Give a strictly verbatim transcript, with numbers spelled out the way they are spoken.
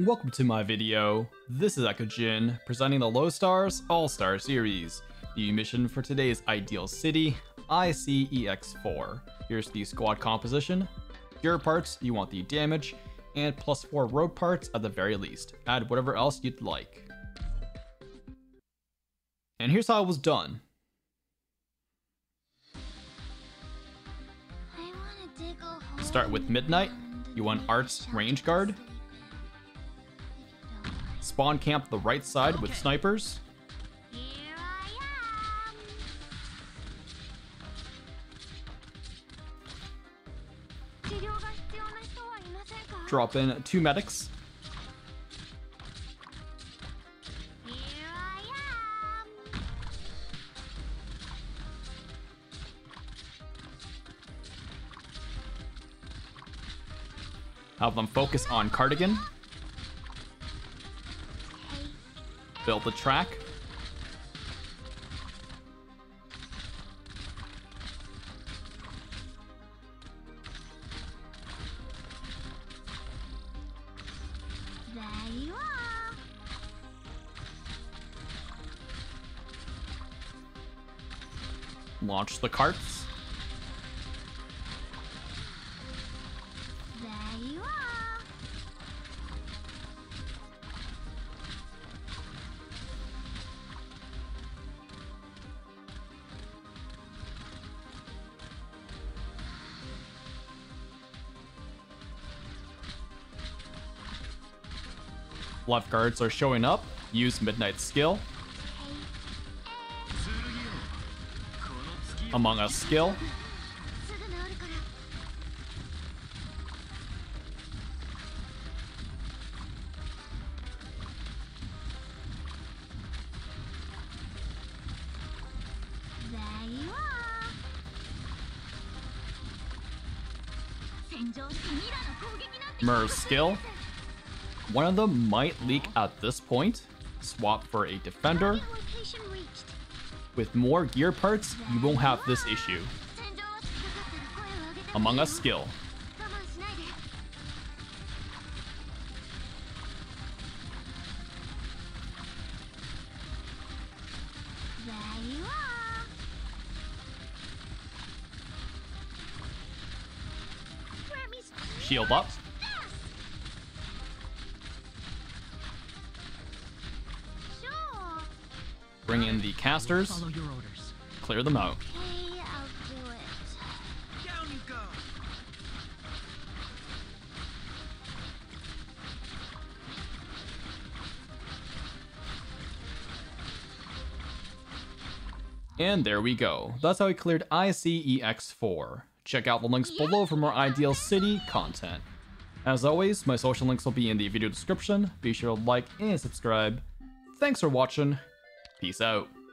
Welcome to my video. This is Eckogen, presenting the Low Stars All Star Series. The mission for today's ideal city, I C E X four. Here's the squad composition. Gear parts, you want the damage, and plus four rogue parts at the very least. Add whatever else you'd like. And here's how it was done. Start with Midnight. You want Arts Range Guard. Spawn camp the right side with snipers. Drop in two medics. Have them focus on Cardigan. Build the track. There you are. Launch the carts. There you are. Lifeguards are showing up. Use Midnight's skill. Among Us skill. There you are. Mer's skill. One of them might leak at this point. Swap for a defender. With more gear parts, you won't have this issue. Among Us skill. Shield up. Bring in the casters. Follow your orders. Clear them out. Okay, I'll do it. Down you go. And there we go. That's how we cleared I C E X four. Check out the links yeah. below for more ideal city content. As always, my social links will be in the video description. Be sure to like and subscribe. Thanks for watching. Peace out.